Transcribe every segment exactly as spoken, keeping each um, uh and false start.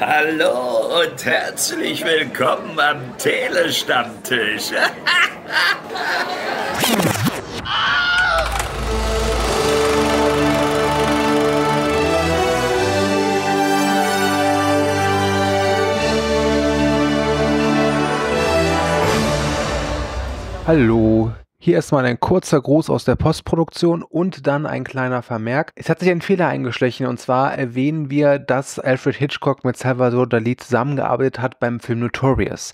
Hallo und herzlich willkommen am Telestammtisch. Hallo. Hier erstmal ein kurzer Gruß aus der Postproduktion und dann ein kleiner Vermerk. Es hat sich ein Fehler eingeschlichen, und zwar erwähnen wir, dass Alfred Hitchcock mit Salvador Dalí zusammengearbeitet hat beim Film Notorious.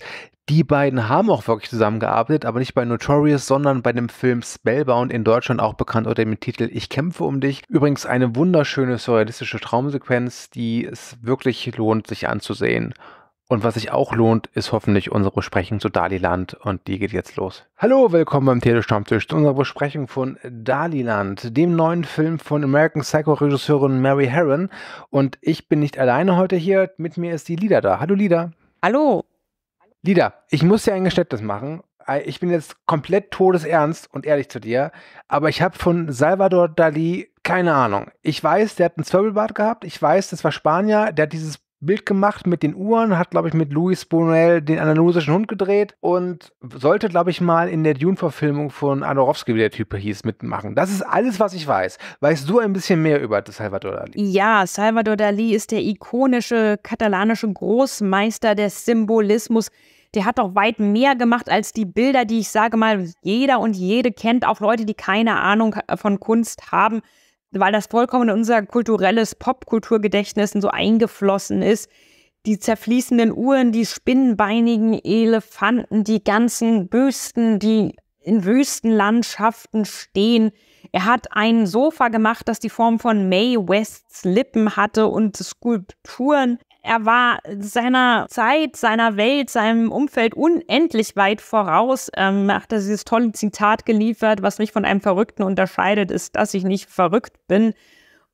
Die beiden haben auch wirklich zusammengearbeitet, aber nicht bei Notorious, sondern bei dem Film Spellbound, in Deutschland auch bekannt unter dem Titel Ich kämpfe um dich. Übrigens eine wunderschöne surrealistische Traumsequenz, die es wirklich lohnt, sich anzusehen. Und was sich auch lohnt, ist hoffentlich unsere Besprechung zu Daliland, und die geht jetzt los. Hallo, willkommen beim Telestammtisch zu unserer Besprechung von Daliland, dem neuen Film von American Psycho-Regisseurin Mary Harron. Und ich bin nicht alleine heute hier, mit mir ist die Lida da. Hallo Lida. Hallo. Lida, ich muss dir ein Geständnis machen. Ich bin jetzt komplett todesernst und ehrlich zu dir, aber ich habe von Salvador Dalí keine Ahnung. Ich weiß, der hat einen Zwirbelbart gehabt, ich weiß, das war Spanier, der hat dieses Bild gemacht mit den Uhren, hat, glaube ich, mit Luis Buñuel den andalusischen Hund gedreht und sollte, glaube ich, mal in der Dune-Verfilmung von Aronofsky, wie der Typ hieß, mitmachen. Das ist alles, was ich weiß. Weißt du ein bisschen mehr über Salvador Dalí? Ja, Salvador Dalí ist der ikonische katalanische Großmeister des Symbolismus. Der hat doch weit mehr gemacht als die Bilder, die ich sage mal, jeder und jede kennt, auch Leute, die keine Ahnung von Kunst haben, weil das vollkommen in unser kulturelles Popkulturgedächtnis so eingeflossen ist. Die zerfließenden Uhren, die spinnenbeinigen Elefanten, die ganzen Büsten, die in Wüstenlandschaften stehen. Er hat ein Sofa gemacht, das die Form von Mae Wests Lippen hatte, und Skulpturen. Er war seiner Zeit, seiner Welt, seinem Umfeld unendlich weit voraus. Ähm, hat er dieses tolle Zitat geliefert: Was mich von einem Verrückten unterscheidet, ist, dass ich nicht verrückt bin.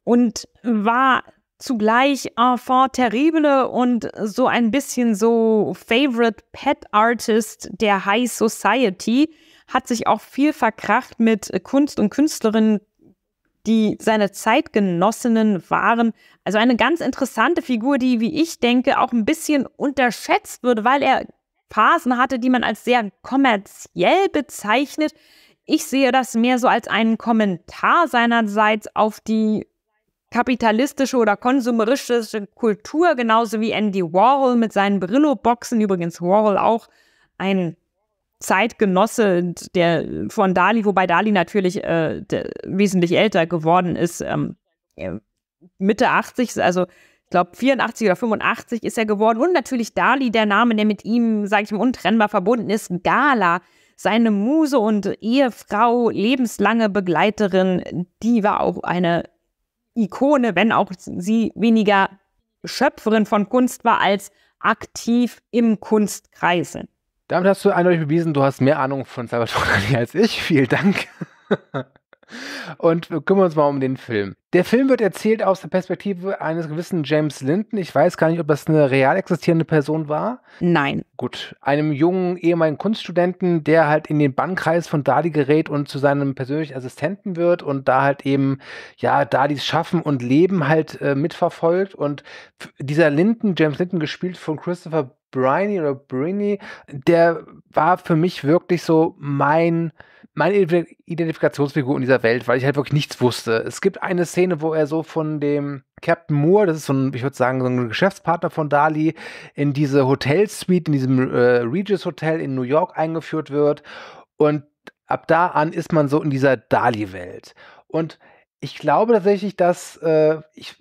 Und war zugleich enfant terrible und so ein bisschen so Favorite Pet Artist der High Society. Hat sich auch viel verkracht mit Kunst und Künstlerinnen, die seine Zeitgenossinnen waren. Also eine ganz interessante Figur, die, wie ich denke, auch ein bisschen unterschätzt wird, weil er Phasen hatte, die man als sehr kommerziell bezeichnet. Ich sehe das mehr so als einen Kommentar seinerseits auf die kapitalistische oder konsumeristische Kultur, genauso wie Andy Warhol mit seinen Brillo-Boxen. Übrigens Warhol auch ein Zeitgenosse der, von Dalí, wobei Dalí natürlich äh, der, wesentlich älter geworden ist. Ähm, Mitte achtzig, also ich glaube vierundachtzig oder fünfundachtzig ist er geworden. Und natürlich Dalí, der Name, der mit ihm, sage ich mal, untrennbar verbunden ist. Gala, seine Muse und Ehefrau, lebenslange Begleiterin, die war auch eine Ikone, wenn auch sie weniger Schöpferin von Kunst war, als aktiv im Kunstkreisen. Damit hast du eindeutig bewiesen, du hast mehr Ahnung von Salvador Dalí als ich. Vielen Dank. Und wir kümmern uns mal um den Film. Der Film wird erzählt aus der Perspektive eines gewissen James Linton. Ich weiß gar nicht, ob das eine real existierende Person war. Nein. Gut, einem jungen ehemaligen Kunststudenten, der halt in den Bannkreis von Dalí gerät und zu seinem persönlichen Assistenten wird und da halt eben, ja, Dalís Schaffen und Leben halt äh, mitverfolgt. Und dieser Linton, James Linton, gespielt von Christopher Briney oder Briney, der war für mich wirklich so mein... meine Identifikationsfigur in dieser Welt, weil ich halt wirklich nichts wusste. Es gibt eine Szene, wo er so von dem Captain Moore, das ist so ein, ich würde sagen, so ein Geschäftspartner von Dalí, in diese Hotelsuite, in diesem äh, Regis Hotel in New York eingeführt wird. Und ab da an ist man so in dieser Dalí-Welt. Und ich glaube tatsächlich, dass äh, ich...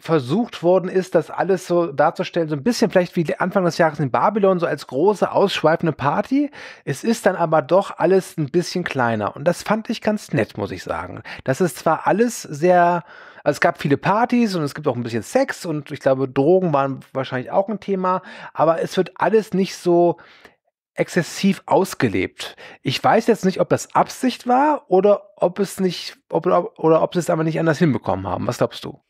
versucht worden ist, das alles so darzustellen, so ein bisschen vielleicht wie Anfang des Jahres in Babylon, so als große, ausschweifende Party. Es ist dann aber doch alles ein bisschen kleiner. Und das fand ich ganz nett, muss ich sagen. Das ist zwar alles sehr, also es gab viele Partys und es gibt auch ein bisschen Sex und ich glaube, Drogen waren wahrscheinlich auch ein Thema, aber es wird alles nicht so exzessiv ausgelebt. Ich weiß jetzt nicht, ob das Absicht war oder ob es nicht, ob, oder ob sie es aber nicht anders hinbekommen haben. Was glaubst du?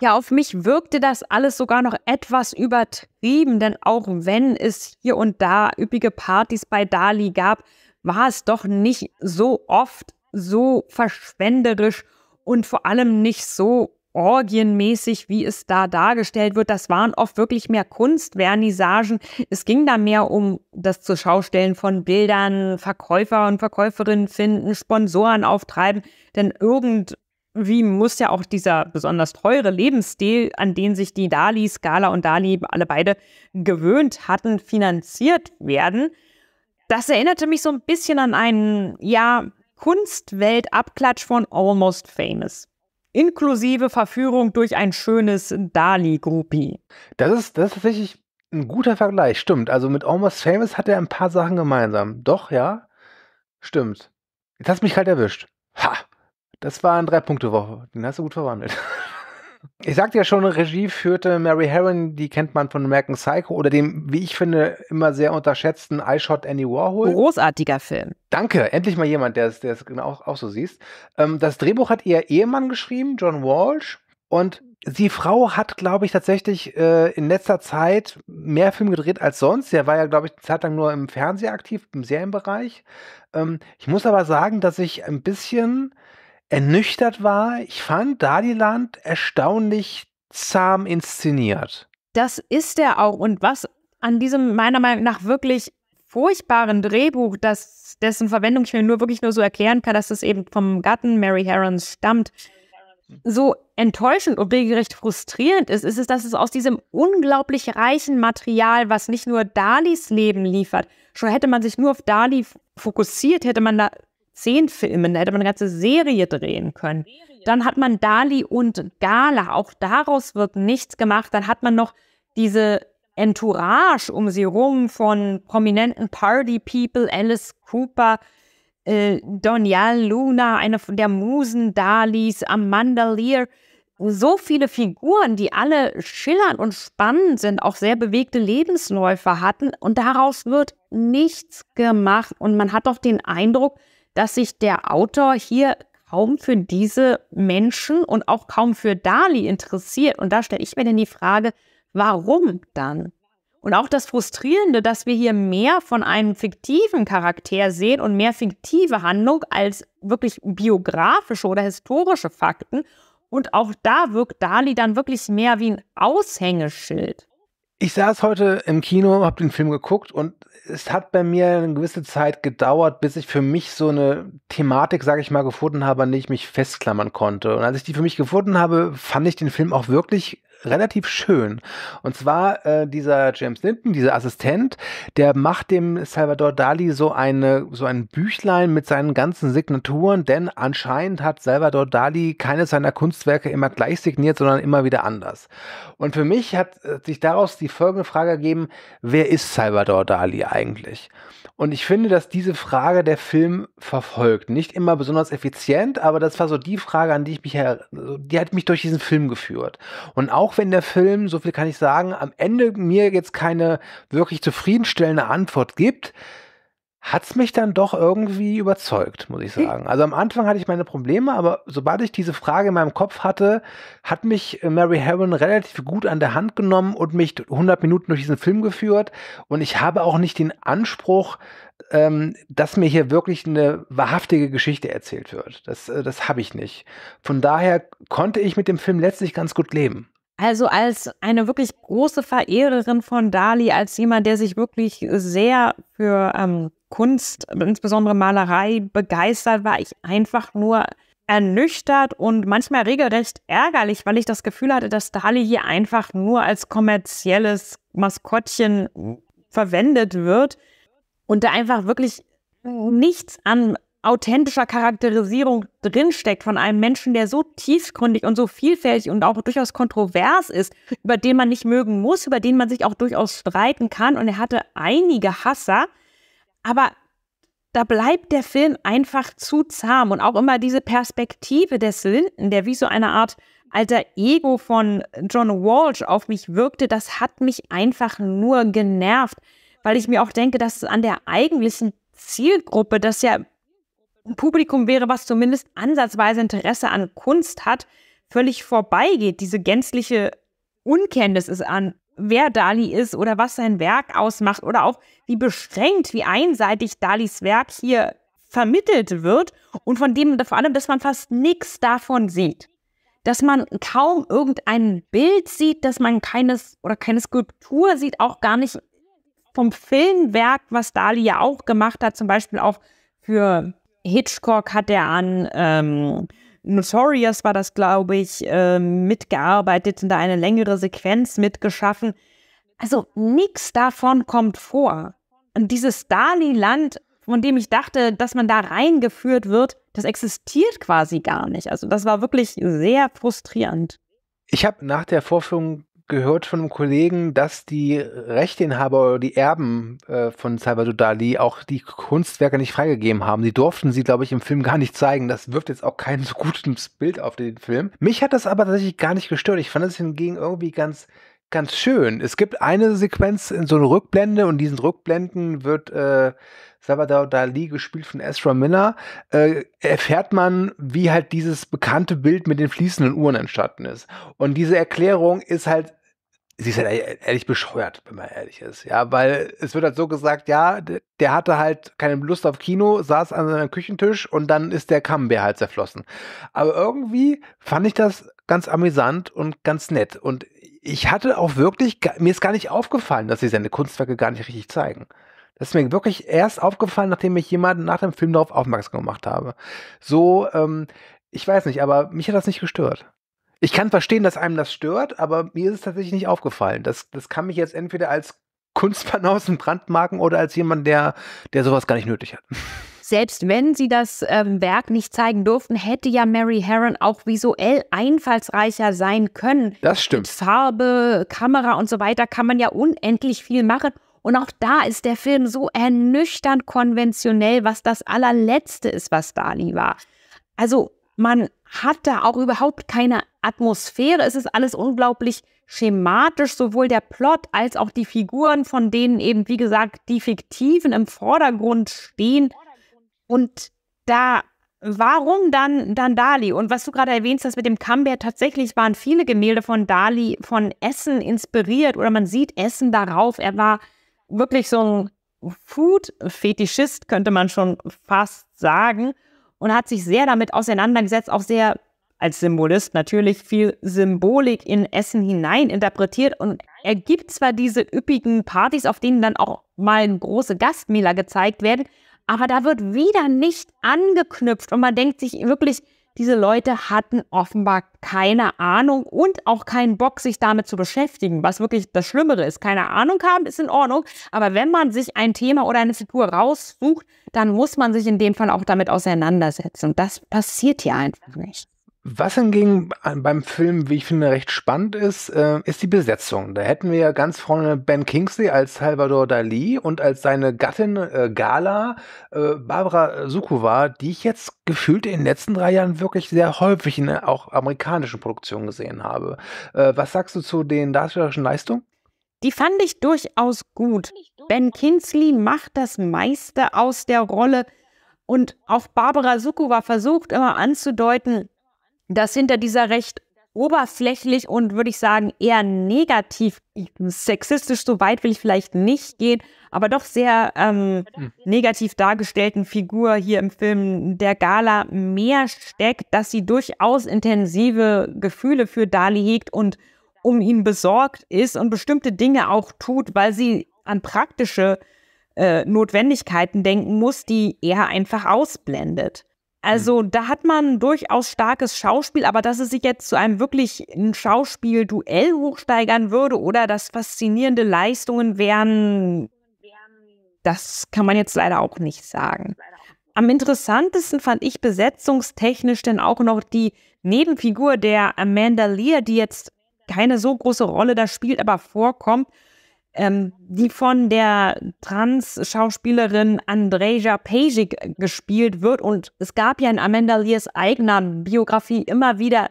Ja, auf mich wirkte das alles sogar noch etwas übertrieben, denn auch wenn es hier und da üppige Partys bei Dalí gab, war es doch nicht so oft so verschwenderisch und vor allem nicht so orgienmäßig, wie es da dargestellt wird. Das waren oft wirklich mehr Kunstvernissagen. Es ging da mehr um das Zuschaustellen von Bildern, Verkäufer und Verkäuferinnen finden, Sponsoren auftreiben. Denn irgendwie muss ja auch dieser besonders teure Lebensstil, an den sich die Dalis, Gala und Dali, alle beide gewöhnt hatten, finanziert werden. Das erinnerte mich so ein bisschen an einen, ja, Kunstweltabklatsch von Almost Famous. Inklusive Verführung durch ein schönes Dali-Groupie. Das ist, das ist tatsächlich ein guter Vergleich, stimmt. Also mit Almost Famous hat er ein paar Sachen gemeinsam. Doch, ja, stimmt. Jetzt hast du mich kalt erwischt. Ha, das war eine Drei-Punkte-Woche. Den hast du gut verwandelt. Ich sagte ja schon, Regie führte Mary Harron, die kennt man von American Psycho oder dem, wie ich finde, immer sehr unterschätzten I Shot Andy Warhol. Großartiger Film. Danke, endlich mal jemand, der es auch, auch so siehst. Ähm, das Drehbuch hat ihr Ehemann geschrieben, John Walsh. Und die Frau hat, glaube ich, tatsächlich äh, in letzter Zeit mehr Filme gedreht als sonst. Er war ja, glaube ich, eine Zeit lang nur im Fernsehen aktiv, im Serienbereich. Ähm, ich muss aber sagen, dass ich ein bisschen ernüchtert war. Ich fand Daliland erstaunlich zahm inszeniert. Das ist er auch. Und was an diesem meiner Meinung nach wirklich furchtbaren Drehbuch, das, dessen Verwendung ich mir nur wirklich nur so erklären kann, dass es eben vom Gatten Mary Harrons stammt, so enttäuschend und regelrecht frustrierend ist, ist es, dass es aus diesem unglaublich reichen Material, was nicht nur Dalis Leben liefert, schon hätte man sich nur auf Dali fokussiert, hätte man da zehn Filmen, da hätte man eine ganze Serie drehen können. Dann hat man Dali und Gala, auch daraus wird nichts gemacht. Dann hat man noch diese Entourage um sie rum von prominenten Party People, Alice Cooper, äh, Donial Luna, eine der Musen Dalis, Amanda Lear. So viele Figuren, die alle schillernd und spannend sind, auch sehr bewegte Lebensläufe hatten. Und daraus wird nichts gemacht. Und man hat doch den Eindruck, dass sich der Autor hier kaum für diese Menschen und auch kaum für Dali interessiert. Und da stelle ich mir dann die Frage, warum dann? Und auch das Frustrierende, dass wir hier mehr von einem fiktiven Charakter sehen und mehr fiktive Handlung als wirklich biografische oder historische Fakten. Und auch da wirkt Dali dann wirklich mehr wie ein Aushängeschild. Ich saß heute im Kino, habe den Film geguckt und es hat bei mir eine gewisse Zeit gedauert, bis ich für mich so eine Thematik, sage ich mal, gefunden habe, an die ich mich festklammern konnte. Und als ich die für mich gefunden habe, fand ich den Film auch wirklich relativ schön. Und zwar äh, dieser James Linton, dieser Assistent, der macht dem Salvador Dali so, eine, so ein Büchlein mit seinen ganzen Signaturen, denn anscheinend hat Salvador Dali keine seiner Kunstwerke immer gleich signiert, sondern immer wieder anders. Und für mich hat sich daraus die folgende Frage ergeben: Wer ist Salvador Dali eigentlich? Und ich finde, dass diese Frage der Film verfolgt. Nicht immer besonders effizient, aber das war so die Frage, an die ich mich her... die hat mich durch diesen Film geführt. Und auch wenn der Film, so viel kann ich sagen, am Ende mir jetzt keine wirklich zufriedenstellende Antwort gibt, hat es mich dann doch irgendwie überzeugt, muss ich sagen. Also am Anfang hatte ich meine Probleme, aber sobald ich diese Frage in meinem Kopf hatte, hat mich Mary Harron relativ gut an der Hand genommen und mich hundert Minuten durch diesen Film geführt. Und ich habe auch nicht den Anspruch, ähm, dass mir hier wirklich eine wahrhaftige Geschichte erzählt wird. Das, äh, das habe ich nicht. Von daher konnte ich mit dem Film letztlich ganz gut leben. Also als eine wirklich große Verehrerin von Dali, als jemand, der sich wirklich sehr für ähm, Kunst, insbesondere Malerei, begeistert, war ich einfach nur ernüchtert und manchmal regelrecht ärgerlich, weil ich das Gefühl hatte, dass Dali hier einfach nur als kommerzielles Maskottchen verwendet wird und da einfach wirklich nichts an authentischer Charakterisierung drinsteckt von einem Menschen, der so tiefgründig und so vielfältig und auch durchaus kontrovers ist, über den man nicht mögen muss, über den man sich auch durchaus streiten kann. Und er hatte einige Hasser, aber da bleibt der Film einfach zu zahm. Und auch immer diese Perspektive des Linton, der wie so eine Art alter Ego von John Walsh auf mich wirkte, das hat mich einfach nur genervt, weil ich mir auch denke, dass an der eigentlichen Zielgruppe, das ja ein Publikum wäre, was zumindest ansatzweise Interesse an Kunst hat, völlig vorbeigeht. Diese gänzliche Unkenntnis ist an, wer Dali ist oder was sein Werk ausmacht oder auch wie beschränkt, wie einseitig Dalis Werk hier vermittelt wird und von dem vor allem, dass man fast nichts davon sieht. dass man kaum irgendein Bild sieht, dass man keines oder keine Skulptur sieht, auch gar nicht vom Filmwerk, was Dalí ja auch gemacht hat. Zum Beispiel auch für Hitchcock hat er an ähm, Notorious, war das, glaube ich, äh, mitgearbeitet und da eine längere Sequenz mitgeschaffen. Also nichts davon kommt vor. Und dieses Daliland, von dem ich dachte, dass man da reingeführt wird, das existiert quasi gar nicht. Also das war wirklich sehr frustrierend. Ich habe nach der Vorführung gehört von einem Kollegen, dass die Rechteinhaber oder die Erben äh, von Salvador Dalí auch die Kunstwerke nicht freigegeben haben. Die durften sie, glaube ich, im Film gar nicht zeigen. Das wirft jetzt auch kein so gutes Bild auf den Film. Mich hat das aber tatsächlich gar nicht gestört. Ich fand es hingegen irgendwie ganz... Ganz schön. Es gibt eine Sequenz in so einer Rückblende und diesen Rückblenden wird äh, Salvador Dalí, gespielt von Ezra Miller, äh, erfährt man, wie halt dieses bekannte Bild mit den fließenden Uhren entstanden ist. Und diese Erklärung ist halt, sie ist halt ehrlich bescheuert, wenn man ehrlich ist. Ja, weil es wird halt so gesagt, ja, der hatte halt keine Lust auf Kino, saß an seinem Küchentisch und dann ist der Camembert halt zerflossen. Aber irgendwie fand ich das ganz amüsant und ganz nett. Und ich hatte auch wirklich, mir ist gar nicht aufgefallen, dass sie seine Kunstwerke gar nicht richtig zeigen. Das ist mir wirklich erst aufgefallen, nachdem ich jemanden nach dem Film darauf aufmerksam gemacht habe. So, ähm, ich weiß nicht, aber mich hat das nicht gestört. Ich kann verstehen, dass einem das stört, aber mir ist es tatsächlich nicht aufgefallen. Das, das kann mich jetzt entweder als Kunstbanausen brandmarken oder als jemand, der, der sowas gar nicht nötig hat. Selbst wenn sie das ähm, Werk nicht zeigen durften, hätte ja Mary Harron auch visuell einfallsreicher sein können. Das stimmt. Mit Farbe, Kamera und so weiter kann man ja unendlich viel machen. Und auch da ist der Film so ernüchternd konventionell, was das allerletzte ist, was Dalí war. Also man hat da auch überhaupt keine Atmosphäre. Es ist alles unglaublich schematisch, sowohl der Plot als auch die Figuren, von denen eben, wie gesagt, die Fiktiven im Vordergrund stehen. Und da, warum dann, dann Dalí? Und was du gerade erwähnst, das mit dem Camembert, tatsächlich waren viele Gemälde von Dalí von Essen inspiriert oder man sieht Essen darauf. Er war wirklich so ein Food-Fetischist, könnte man schon fast sagen, und hat sich sehr damit auseinandergesetzt, auch sehr als Symbolist natürlich viel Symbolik in Essen hinein interpretiert. Und er gibt zwar diese üppigen Partys, auf denen dann auch mal große Gastmähler gezeigt werden, aber da wird wieder nicht angeknüpft und man denkt sich wirklich, diese Leute hatten offenbar keine Ahnung und auch keinen Bock, sich damit zu beschäftigen, was wirklich das Schlimmere ist. Keine Ahnung haben ist in Ordnung, aber wenn man sich ein Thema oder eine Figur raussucht, dann muss man sich in dem Fall auch damit auseinandersetzen und das passiert hier einfach nicht. Was hingegen beim Film, wie ich finde, recht spannend ist, äh, ist die Besetzung. Da hätten wir ja ganz vorne Ben Kingsley als Salvador Dalí und als seine Gattin äh, Gala, äh, Barbara Sukowa, die ich jetzt gefühlt in den letzten drei Jahren wirklich sehr häufig in auch amerikanischen Produktionen gesehen habe. Äh, was sagst du zu den darstellerischen Leistungen? Die fand ich durchaus gut. Ben Kingsley macht das meiste aus der Rolle und auch Barbara Sukowa versucht immer anzudeuten, dass hinter dieser recht oberflächlich und, würde ich sagen, eher negativ, sexistisch, so weit will ich vielleicht nicht gehen, aber doch sehr ähm, mhm. negativ dargestellten Figur hier im Film der Gala mehr steckt, dass sie durchaus intensive Gefühle für Dalí hegt und um ihn besorgt ist und bestimmte Dinge auch tut, weil sie an praktische äh, Notwendigkeiten denken muss, die er einfach ausblendet. Also da hat man durchaus starkes Schauspiel, aber dass es sich jetzt zu einem wirklichen Schauspielduell hochsteigern würde oder dass faszinierende Leistungen wären, das kann man jetzt leider auch nicht sagen. Am interessantesten fand ich besetzungstechnisch denn auch noch die Nebenfigur der Amanda Lear, die jetzt keine so große Rolle da spielt, aber vorkommt. Ähm, die von der Trans-Schauspielerin Andreja Pejic gespielt wird. Und es gab ja in Amanda Lears eigener Biografie immer wieder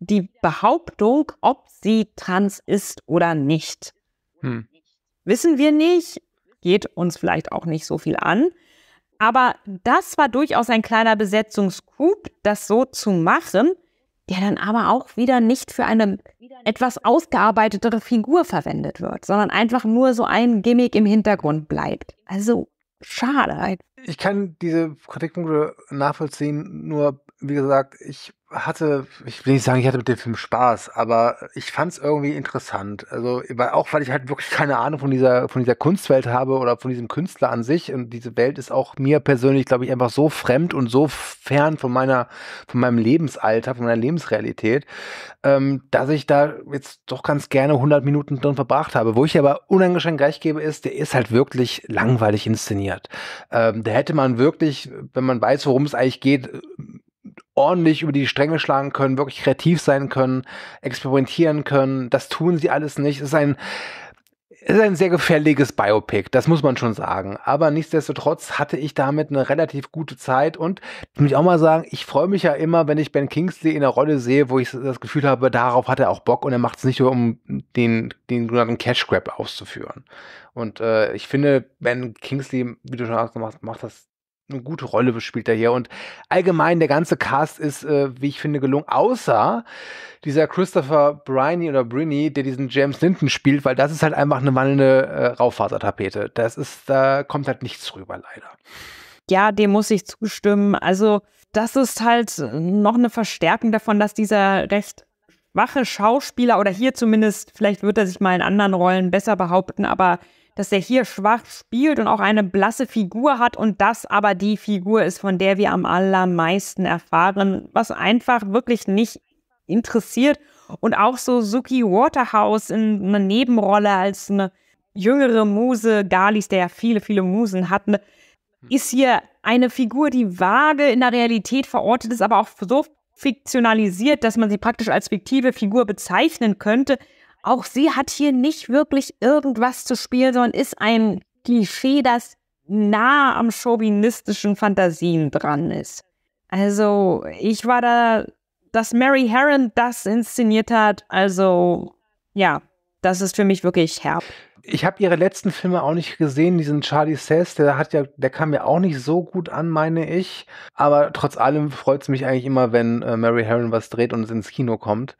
die Behauptung, ob sie trans ist oder nicht. Hm. Wissen wir nicht, geht uns vielleicht auch nicht so viel an. Aber das war durchaus ein kleiner Besetzungscoup, das so zu machen, der dann aber auch wieder nicht für eine etwas ausgearbeitetere Figur verwendet wird, sondern einfach nur so ein Gimmick im Hintergrund bleibt. Also schade. Ich kann diese Kritikpunkte nachvollziehen, nur wie gesagt, ich hatte, ich will nicht sagen, ich hatte mit dem Film Spaß, aber ich fand es irgendwie interessant. Also, weil, auch weil ich halt wirklich keine Ahnung von dieser, von dieser Kunstwelt habe oder von diesem Künstler an sich. Und diese Welt ist auch mir persönlich, glaube ich, einfach so fremd und so fern von meiner, von meinem Lebensalter, von meiner Lebensrealität, ähm, dass ich da jetzt doch ganz gerne hundert Minuten drin verbracht habe. Wo ich aber uneingeschränkt recht gebe, ist, der ist halt wirklich langweilig inszeniert. Ähm, da hätte man wirklich, wenn man weiß, worum es eigentlich geht, ordentlich über die Stränge schlagen können, wirklich kreativ sein können, experimentieren können. Das tun sie alles nicht. Es ist ein, es ist ein sehr gefälliges Biopic, das muss man schon sagen. Aber nichtsdestotrotz hatte ich damit eine relativ gute Zeit und muss ich auch mal sagen, ich freue mich ja immer, wenn ich Ben Kingsley in einer Rolle sehe, wo ich das Gefühl habe, darauf hat er auch Bock und er macht es nicht nur, um den, den sogenannten Cash Grab auszuführen. Und äh, ich finde, Ben Kingsley, wie du schon hast, macht, macht das eine gute Rolle bespielt er hier und allgemein der ganze Cast ist, äh, wie ich finde, gelungen, außer dieser Christopher Briney oder Briney, der diesen James Linton spielt, weil das ist halt einfach eine wandelnde äh, Raufasertapete. Das ist, da kommt halt nichts rüber, leider. Ja, dem muss ich zustimmen. Also das ist halt noch eine Verstärkung davon, dass dieser recht schwache Schauspieler oder hier zumindest, vielleicht wird er sich mal in anderen Rollen besser behaupten, aber dass er hier schwach spielt und auch eine blasse Figur hat und das aber die Figur ist, von der wir am allermeisten erfahren, was einfach wirklich nicht interessiert. Und auch so Suki Waterhouse in einer Nebenrolle als eine jüngere Muse, Galis, der ja viele, viele Musen hat, ist hier eine Figur, die vage in der Realität verortet ist, aber auch so fiktionalisiert, dass man sie praktisch als fiktive Figur bezeichnen könnte. Auch sie hat hier nicht wirklich irgendwas zu spielen, sondern ist ein Klischee, das nah am chauvinistischen Fantasien dran ist. Also ich war da, dass Mary Harron das inszeniert hat, also ja, das ist für mich wirklich herb. Ich habe ihre letzten Filme auch nicht gesehen, diesen Charlie Says, der hat ja, der kam mir auch nicht so gut an, meine ich. Aber trotz allem freut es mich eigentlich immer, wenn äh, Mary Harron was dreht und es ins Kino kommt.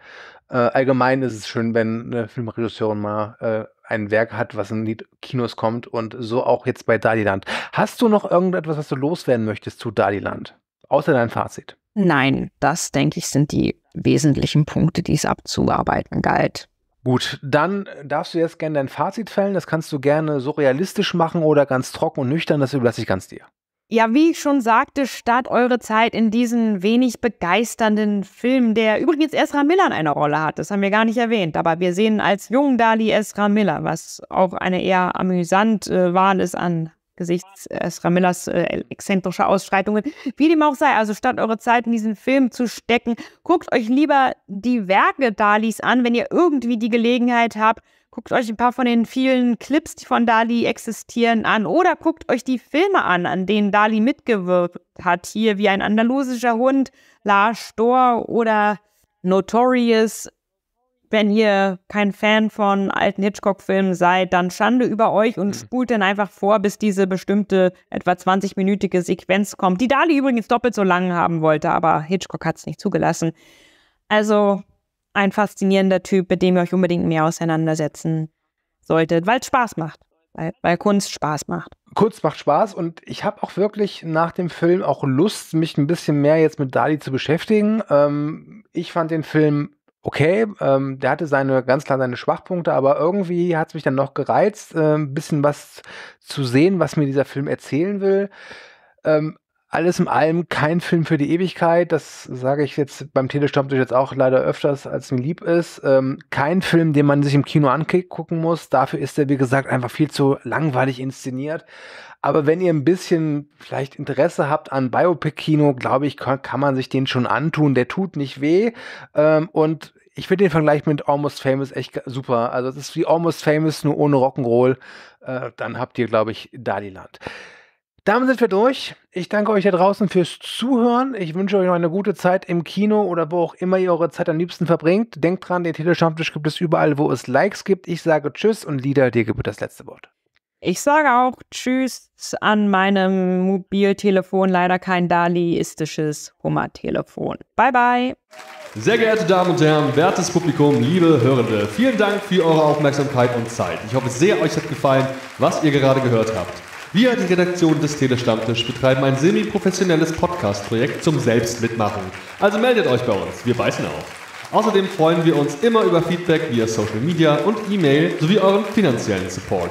Äh, allgemein ist es schön, wenn eine Filmregisseurin mal äh, ein Werk hat, was in die Kinos kommt und so auch jetzt bei Daliland. Hast du noch irgendetwas, was du loswerden möchtest zu Daliland? Außer dein Fazit. Nein, das denke ich sind die wesentlichen Punkte, die es abzuarbeiten galt. Gut, dann darfst du jetzt gerne dein Fazit fällen. Das kannst du gerne so realistisch machen oder ganz trocken und nüchtern. Das überlasse ich ganz dir. Ja, wie ich schon sagte, starrt eure Zeit in diesen wenig begeisternden Film, der übrigens Ezra Miller in einer Rolle hat. Das haben wir gar nicht erwähnt. Aber wir sehen als jungen Dali Ezra Miller, was auch eine eher amüsante Wahl ist angesichts Ezra Millers äh, exzentrischer Ausschreitungen. Wie dem auch sei, also statt eure Zeit in diesen Film zu stecken, guckt euch lieber die Werke Dalis an, wenn ihr irgendwie die Gelegenheit habt. Guckt euch ein paar von den vielen Clips, die von Dali existieren, an. Oder guckt euch die Filme an, an denen Dali mitgewirkt hat. Hier wie ein andalusischer Hund, La Store oder Notorious. Wenn ihr kein Fan von alten Hitchcock-Filmen seid, dann Schande über euch und spult dann einfach vor, bis diese bestimmte etwa zwanzig-minütige Sequenz kommt, die Dali übrigens doppelt so lang haben wollte, aber Hitchcock hat es nicht zugelassen. Also ein faszinierender Typ, mit dem ihr euch unbedingt mehr auseinandersetzen solltet, weil es Spaß macht, weil, weil Kunst Spaß macht. Kunst macht Spaß und ich habe auch wirklich nach dem Film auch Lust, mich ein bisschen mehr jetzt mit Dali zu beschäftigen. Ähm, ich fand den Film okay, ähm, der hatte seine ganz klar seine Schwachpunkte, aber irgendwie hat es mich dann noch gereizt, äh, ein bisschen was zu sehen, was mir dieser Film erzählen will. Ähm, Alles in allem kein Film für die Ewigkeit, das sage ich jetzt beim Telestammtisch jetzt auch leider öfters, als mir lieb ist. Ähm, kein Film, den man sich im Kino angucken muss, dafür ist er, wie gesagt, einfach viel zu langweilig inszeniert. Aber wenn ihr ein bisschen vielleicht Interesse habt an Biopic-Kino, glaube ich, kann, kann man sich den schon antun, der tut nicht weh. Ähm, und ich finde den Vergleich mit Almost Famous echt super, also es ist wie Almost Famous, nur ohne Rock'n'Roll, äh, dann habt ihr, glaube ich, Daliland. Damit sind wir durch. Ich danke euch da draußen fürs Zuhören. Ich wünsche euch noch eine gute Zeit im Kino oder wo auch immer ihr eure Zeit am liebsten verbringt. Denkt dran, den Telestammtisch gibt es überall, wo es Likes gibt. Ich sage Tschüss und Lida, dir gebührt das letzte Wort. Ich sage auch Tschüss an meinem Mobiltelefon. Leider kein daliistisches Hummertelefon. Bye, bye. Sehr geehrte Damen und Herren, wertes Publikum, liebe Hörende, vielen Dank für eure Aufmerksamkeit und Zeit. Ich hoffe sehr, euch hat gefallen, was ihr gerade gehört habt. Wir, die Redaktion des Telestammtisch, betreiben ein semi-professionelles Podcast-Projekt zum Selbstmitmachen. Also meldet euch bei uns, wir beißen auf. Außerdem freuen wir uns immer über Feedback via Social Media und E-Mail sowie euren finanziellen Support.